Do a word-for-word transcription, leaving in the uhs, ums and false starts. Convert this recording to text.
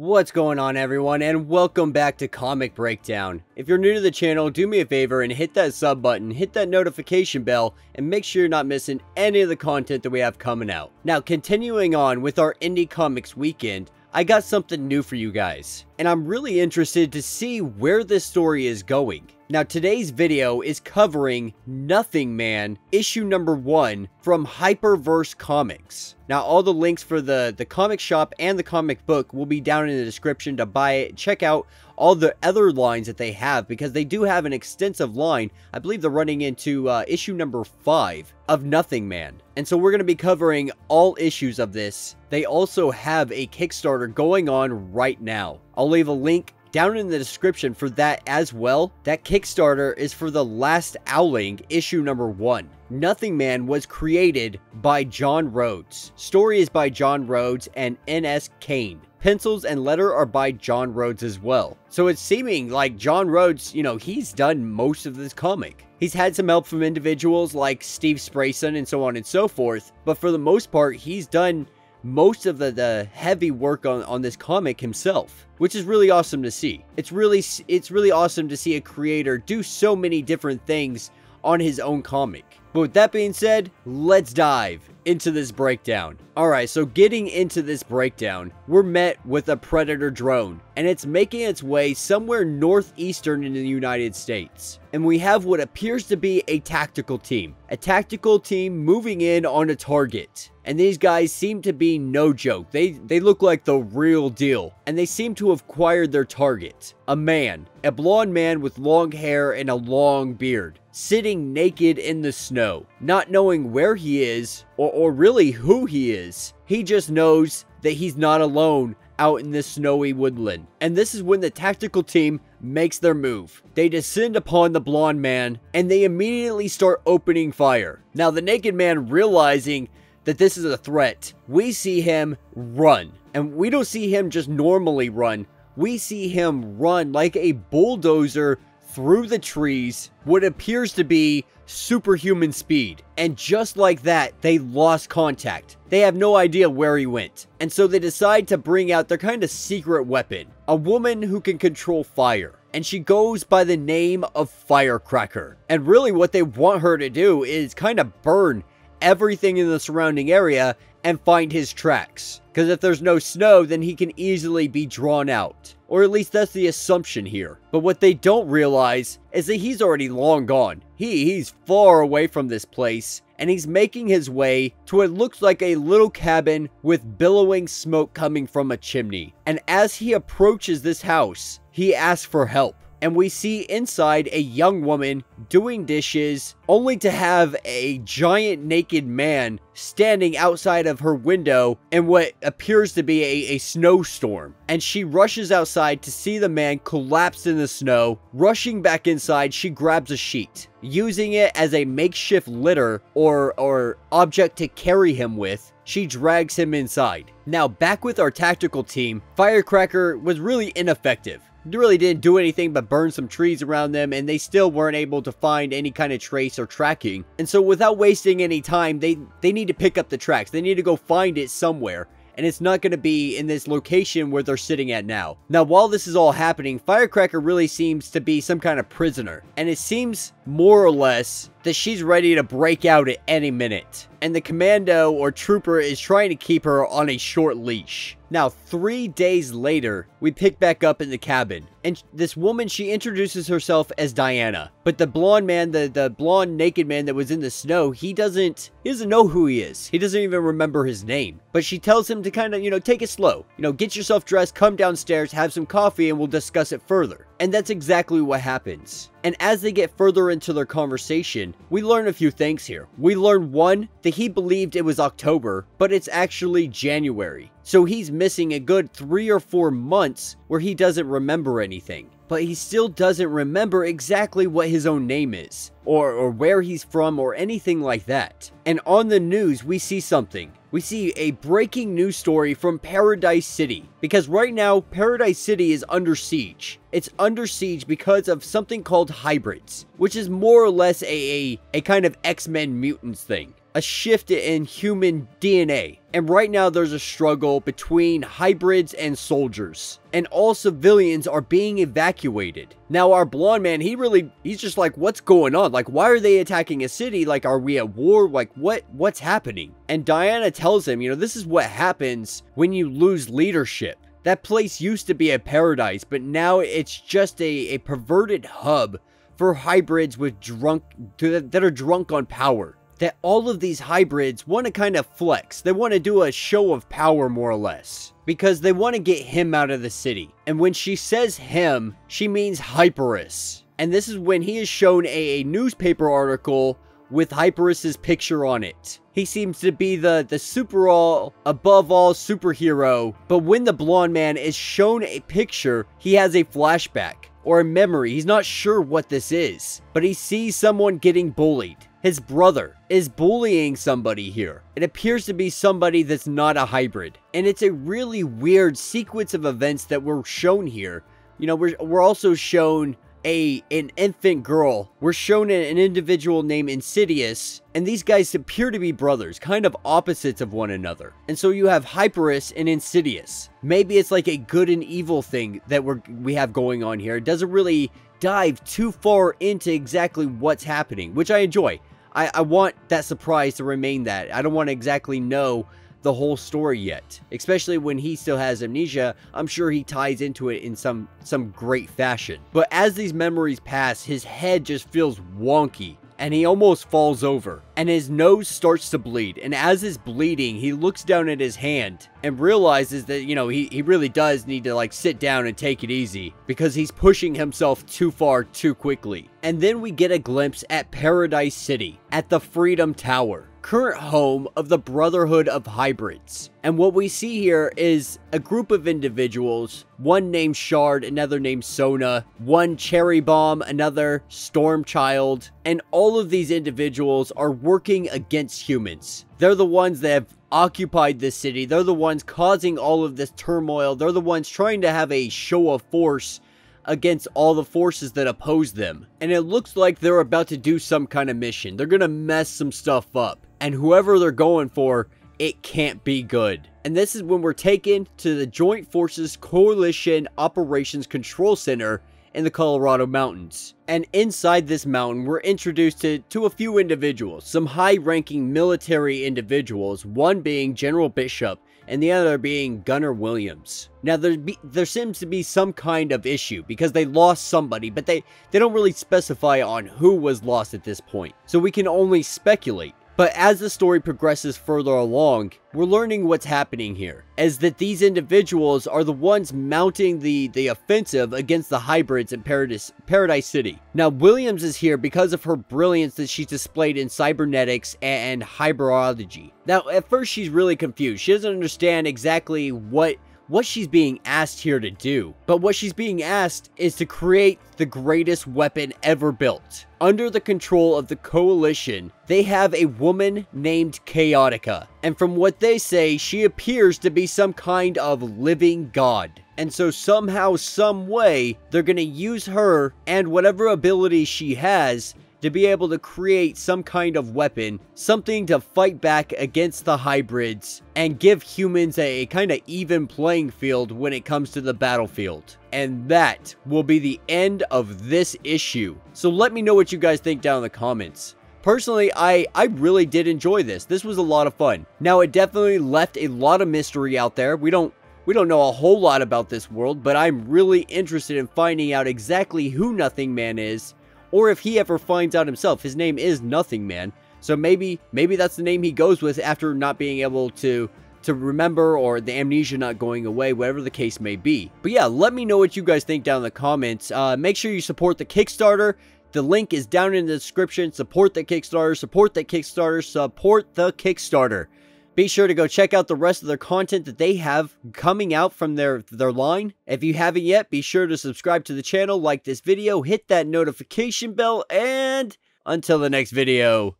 What's going on, everyone, and welcome back to Comic Breakdown. If you're new to the channel, do me a favor and hit that sub button, hit that notification bell, and make sure you're not missing any of the content that we have coming out. Now, continuing on with our Indie Comics weekend, I got something new for you guys, and I'm really interested to see where this story is going. Now, today's video is covering Nothing Man, issue number one from Hyperverse Comics. Now, all the links for the, the comic shop and the comic book will be down in the description to buy it. Check out all the other lines that they have, because they do have an extensive line. I believe they're running into uh, issue number five of Nothing Man. And so we're going to be covering all issues of this. They also have a Kickstarter going on right now. I'll leave a link down in the description for that as well. That Kickstarter is for The Last Owling, issue number one. Nothing Man was created by John Rhodes. Story is by John Rhodes and N S Kane. Pencils and letter are by John Rhodes as well. So it's seeming like John Rhodes, you know, he's done most of this comic. He's had some help from individuals like Steve Sprayson and so on and so forth, but for the most part, he's done most of the, the heavy work on, on this comic himself, which is really awesome to see. It's really, it's really awesome to see a creator do so many different things on his own comic. But with that being said, let's dive into this breakdown. Alright, so getting into this breakdown, we're met with a Predator drone, and it's making its way somewhere northeastern in the United States. And we have what appears to be a tactical team. A tactical team moving in on a target. And these guys seem to be no joke. They, they look like the real deal. And they seem to have acquired their target. A man. A blonde man with long hair and a long beard. Sitting naked in the snow. Not knowing where he is, or, or really who he is. He just knows that he's not alone out in this snowy woodland. And this is when the tactical team makes their move. They descend upon the blonde man, and they immediately start opening fire. Now, the naked man, realizing that this is a threat, we see him run. And we don't see him just normally run. We see him run like a bulldozer through the trees, what appears to be superhuman speed. And just like that, they lost contact. They have no idea where he went. And so they decide to bring out their kind of secret weapon. A woman who can control fire. And she goes by the name of Firecracker. And really what they want her to do is kind of burn everything in the surrounding area and find his tracks. Because if there's no snow, then he can easily be drawn out. Or at least that's the assumption here. But what they don't realize is that he's already long gone. He, he's far away from this place. And he's making his way to what looks like a little cabin with billowing smoke coming from a chimney. And as he approaches this house, he asks for help. And we see inside a young woman doing dishes, only to have a giant naked man standing outside of her window in what appears to be a, a snowstorm. And she rushes outside to see the man collapse in the snow. Rushing back inside, she grabs a sheet, using it as a makeshift litter or, or object to carry him with. She drags him inside. Now, back with our tactical team, Firecracker was really ineffective. Really didn't do anything but burn some trees around them, and they still weren't able to find any kind of trace or tracking. And so without wasting any time, they they need to pick up the tracks. They need to go find it somewhere, and it's not going to be in this location where they're sitting at now. Now, while this is all happening, Firecracker really seems to be some kind of prisoner, and it seems more or less that she's ready to break out at any minute. And the commando or trooper is trying to keep her on a short leash. Now, three days later, we pick back up in the cabin. And this woman, she introduces herself as Diana. But the blonde man, the, the blonde naked man that was in the snow, he doesn't, he doesn't know who he is. He doesn't even remember his name. But she tells him to kind of, you know, take it slow. You know, get yourself dressed, come downstairs, have some coffee, and we'll discuss it further. And that's exactly what happens. And as they get further into their conversation, we learn a few things here. We learn, one, that he believed it was October, but it's actually January. So he's missing a good three or four months where he doesn't remember anything. But he still doesn't remember exactly what his own name is, or, or where he's from, or anything like that. And on the news, we see something. We see a breaking news story from Paradise City. Because right now, Paradise City is under siege. It's under siege because of something called hybrids, which is more or less a, a, a kind of X-Men mutants thing. a shift in human D N A. And right now there's a struggle between hybrids and soldiers. And all civilians are being evacuated. Now our blonde man, he really, he's just like, what's going on? Like, why are they attacking a city? Like, are we at war? Like, what, what's happening? And Diana tells him, you know, this is what happens when you lose leadership. That place used to be a paradise, but now it's just a, a perverted hub for hybrids with drunk, that are drunk on power. That all of these hybrids want to kind of flex. They want to do a show of power, more or less. Because they want to get him out of the city. And when she says him, she means Hyperius. And this is when he is shown a, a newspaper article with Hyperius's picture on it. He seems to be the, the super all, above all superhero. But when the blonde man is shown a picture, he has a flashback or a memory. He's not sure what this is. But he sees someone getting bullied. His brother is bullying somebody here. It appears to be somebody that's not a hybrid. And it's a really weird sequence of events that were shown here. You know, we're, we're also shown a an infant girl. We're shown an individual named Insidious. And these guys appear to be brothers, kind of opposites of one another. And so you have Hyperius and Insidious. Maybe it's like a good and evil thing that we're, we have going on here. It doesn't really dive too far into exactly what's happening, which I enjoy. I, I want that surprise to remain that. I don't want to exactly know the whole story yet, especially when he still has amnesia. I'm sure he ties into it in some some great fashion. But as these memories pass, his head just feels wonky and he almost falls over and his nose starts to bleed. And as it's bleeding, he looks down at his hand and realizes that, you know, he, he really does need to like sit down and take it easy because he's pushing himself too far too quickly. And then we get a glimpse at Paradise City at the Freedom Tower, current home of the Brotherhood of Hybrids. And what we see here is a group of individuals, one named Shard, another named Sona, one Cherry Bomb, another Storm Child, and all of these individuals are working against humans. They're the ones that have occupied this city. They're the ones causing all of this turmoil. They're the ones trying to have a show of force against all the forces that oppose them. And it looks like they're about to do some kind of mission. They're gonna mess some stuff up. And whoever they're going for, it can't be good. And this is when we're taken to the Joint Forces Coalition Operations Control Center in the Colorado Mountains. And inside this mountain, we're introduced to, to a few individuals, some high-ranking military individuals, one being General Bishop and the other being Gunner Williams. Now, there, be, there seems to be some kind of issue because they lost somebody, but they, they don't really specify on who was lost at this point. So we can only speculate. But as the story progresses further along, we're learning what's happening here, is that these individuals are the ones mounting the, the offensive against the hybrids in Paradise, Paradise City. Now, Williams is here because of her brilliance that she's displayed in cybernetics and, and hybridology. Now, at first, she's really confused. She doesn't understand exactly what... what she's being asked here to do. But what she's being asked is to create the greatest weapon ever built. Under the control of the coalition, they have a woman named Chaotica. And from what they say, she appears to be some kind of living god. And so somehow, some way, they're going to use her and whatever ability she has to be able to create some kind of weapon, something to fight back against the hybrids and give humans a, a kind of even playing field when it comes to the battlefield. And that will be the end of this issue. So let me know what you guys think down in the comments. Personally, I, I really did enjoy this. This was a lot of fun. Now, it definitely left a lot of mystery out there. We don't We don't know a whole lot about this world, but I'm really interested in finding out exactly who Nothing Man is, or if he ever finds out himself. His name is Nothing Man, so maybe maybe that's the name he goes with after not being able to to remember, or the amnesia not going away, whatever the case may be. But yeah, let me know what you guys think down in the comments. Uh, make sure you support the Kickstarter. The link is down in the description. Support the Kickstarter, support the Kickstarter, support the Kickstarter. Be sure to go check out the rest of their content that they have coming out from their, their line. If you haven't yet, be sure to subscribe to the channel, like this video, hit that notification bell, and until the next video.